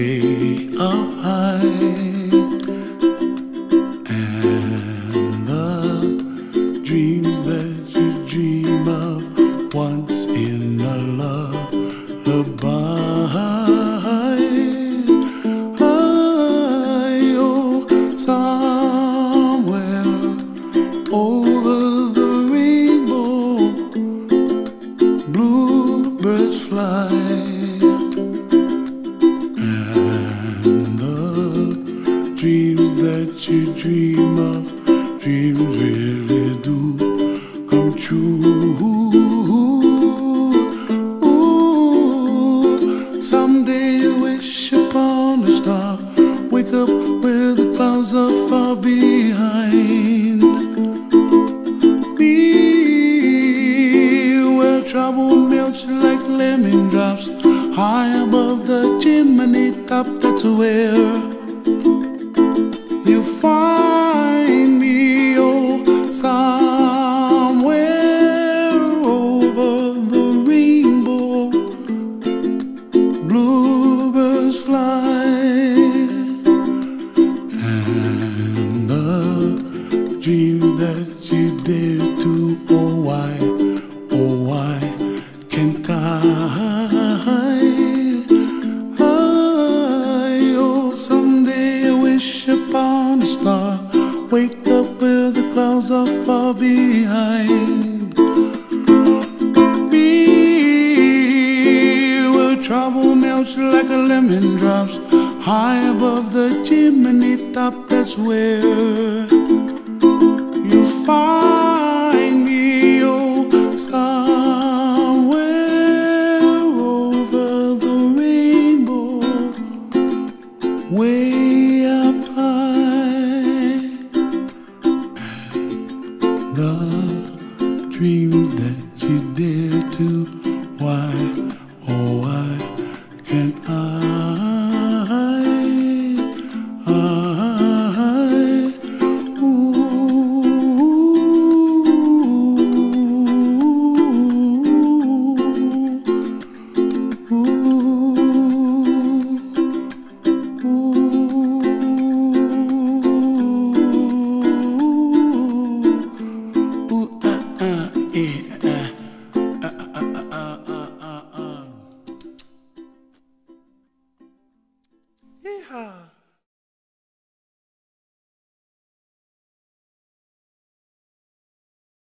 way up high, and the dreams that you dream of once in a lullaby. Oh, somewhere over the rainbow, bluebirds fly. Dreams that you dream of, dreams really do come true. Ooh, someday you wish upon a star, wake up where the clouds are far behind me, where trouble melts like lemon drops, high above the chimney top. That's where you find me, oh, somewhere over the rainbow, bluebirds fly, and the dream that you dare to, oh why can't I, oh, someday I wish upon a star, wake up where the clouds are far behind me, where trouble melts like a lemon drops, high above the chimney top. That's where you find me, oh, somewhere over the rainbow, way up high. The dreams that you dare to, why, oh why can't I ooh, ooh, ooh. Yeah.